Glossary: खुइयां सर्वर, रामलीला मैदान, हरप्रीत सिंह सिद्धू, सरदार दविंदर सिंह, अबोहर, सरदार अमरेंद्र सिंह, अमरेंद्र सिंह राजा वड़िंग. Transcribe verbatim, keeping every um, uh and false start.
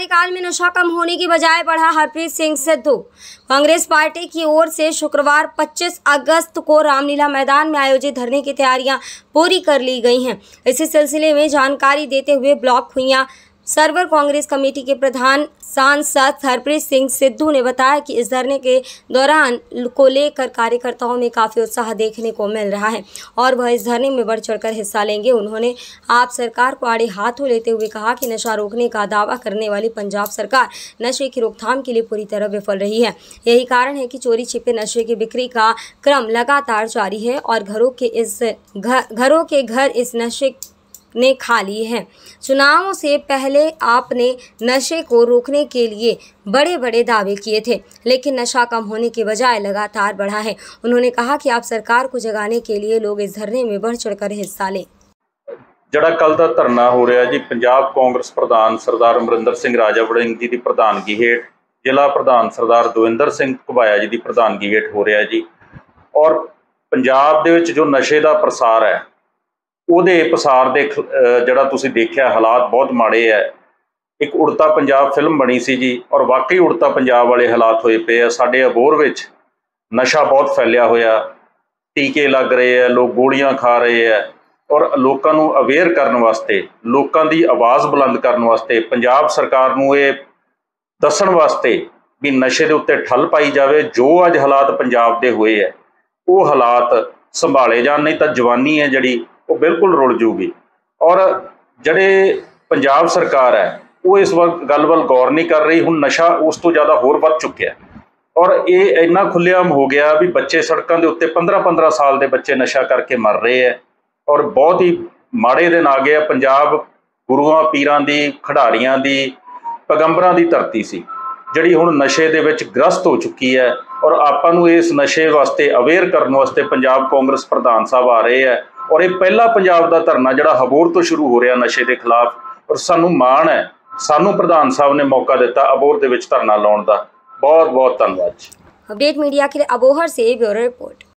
कार्यकाल में नशा कम होने की बजाय बढ़ा। हरप्रीत सिंह सिद्धू कांग्रेस पार्टी की ओर से शुक्रवार पच्चीस अगस्त को रामलीला मैदान में आयोजित धरने की तैयारियां पूरी कर ली गई हैं। इसी सिलसिले में जानकारी देते हुए ब्लॉक खुइयां सर्वर कांग्रेस कमेटी के प्रधान सांसद हरप्रीत सिंह सिद्धू ने बताया कि इस धरने के दौरान को लेकर कार्यकर्ताओं में काफ़ी उत्साह देखने को मिल रहा है और वह इस धरने में बढ़ चढ़कर हिस्सा लेंगे। उन्होंने आप सरकार को आड़े हाथों लेते हुए कहा कि नशा रोकने का दावा करने वाली पंजाब सरकार नशे की रोकथाम के लिए पूरी तरह विफल रही है। यही कारण है कि चोरी छिपे नशे की बिक्री का क्रम लगातार जारी है और घरों के इस घरों के घर इस नशे ने खा ली है। चुनावों से पहले आपने नशे को रोकने के लिए बड़े बड़े दावे किए थे, लेकिन नशा कम होने के बजाय लगातार बढ़ा है। उन्होंने कहा कि आप सरकार को जगाने के लिए लोग इस धरने में बढ़ चढ़कर हिस्सा लें। जड़ा कल का धरना हो रहा जी पंजाब कांग्रेस प्रधान सरदार अमरेंद्र सिंह राजा वड़िंग जी की प्रधानगी हेठ जिला प्रधान सरदार दविंदर सिंह घबाया जी की प्रधानगी हेठ हो रहा जी और पंजाब दे विच जो नशे का प्रसार है ਉਹਦੇ ਪਸਾਰ ਦੇ ਜਿਹੜਾ ਤੁਸੀਂ ਦੇਖਿਆ ਹਾਲਾਤ ਬਹੁਤ ਮਾੜੇ ਹੈ। ਇੱਕ ਉੜਤਾ ਪੰਜਾਬ ਫਿਲਮ ਬਣੀ ਸੀ ਜੀ ਔਰ ਵਾਕਈ ਉੜਤਾ ਪੰਜਾਬ ਵਾਲੇ ਹਾਲਾਤ ਹੋਏ ਪਏ ਆ। ਸਾਡੇ ਅਬੋਹਰ ਵਿੱਚ ਨਸ਼ਾ ਬਹੁਤ ਫੈਲਿਆ ਹੋਇਆ, ਟੀਕੇ ਲੱਗ ਰਹੇ ਆ, ਲੋਕ ਗੋਲੀਆਂ ਖਾ ਰਹੇ ਆ ਔਰ ਲੋਕਾਂ ਨੂੰ ਅਵੇਅਰ ਕਰਨ ਵਾਸਤੇ, ਲੋਕਾਂ ਦੀ ਆਵਾਜ਼ ਬੁਲੰਦ ਕਰਨ ਵਾਸਤੇ, ਪੰਜਾਬ ਸਰਕਾਰ ਨੂੰ ਇਹ ਦੱਸਣ ਵਾਸਤੇ ਵੀ ਨਸ਼ੇ ਦੇ ਉੱਤੇ ਠੱਲ ਪਾਈ ਜਾਵੇ। ਜੋ ਅੱਜ ਹਾਲਾਤ ਪੰਜਾਬ ਦੇ ਹੋਏ ਆ ਉਹ ਹਾਲਾਤ ਸੰਭਾਲੇ ਜਾਣ, ਨਹੀਂ ਤਾਂ ਜਵਾਨੀ ਹੈ ਜਿਹੜੀ वो बिल्कुल रुल जूगी। और जड़े पंजाब सरकार है वो इस वक्त गल वल गौर नहीं कर रही। हूँ नशा उस तो ज़्यादा होर बढ़ चुकया और ये इन्ना खुलेआम हो गया भी बच्चे सड़कों के उत्ते पंद्रह पंद्रह साल के बच्चे नशा करके मर रहे हैं और बहुत ही माड़े दिन आ गए। पंजाब गुरुआं पीरां दी खिडारियां दी पैगंबरां दी धरती सी जिहड़ी हुण नशे दे विच ग्रस्त हो चुकी है और आपां नूं इस नशे वास्ते अवेयर करन वास्ते पंजाब कांग्रेस प्रधान साहब आ रहे हैं। और ये पहला पंजाब का धरना जिहड़ा अबोहर तो शुरू हो रहा नशे के खिलाफ और सानूं माण है, सानूं प्रधान साहब ने मौका दिता अबोहर दे विच धरना लाउण दा। बहुत बहुत धन्नवाद। अपडेट मीडिया के लिए अबोहर से ब्यूरो रिपोर्ट।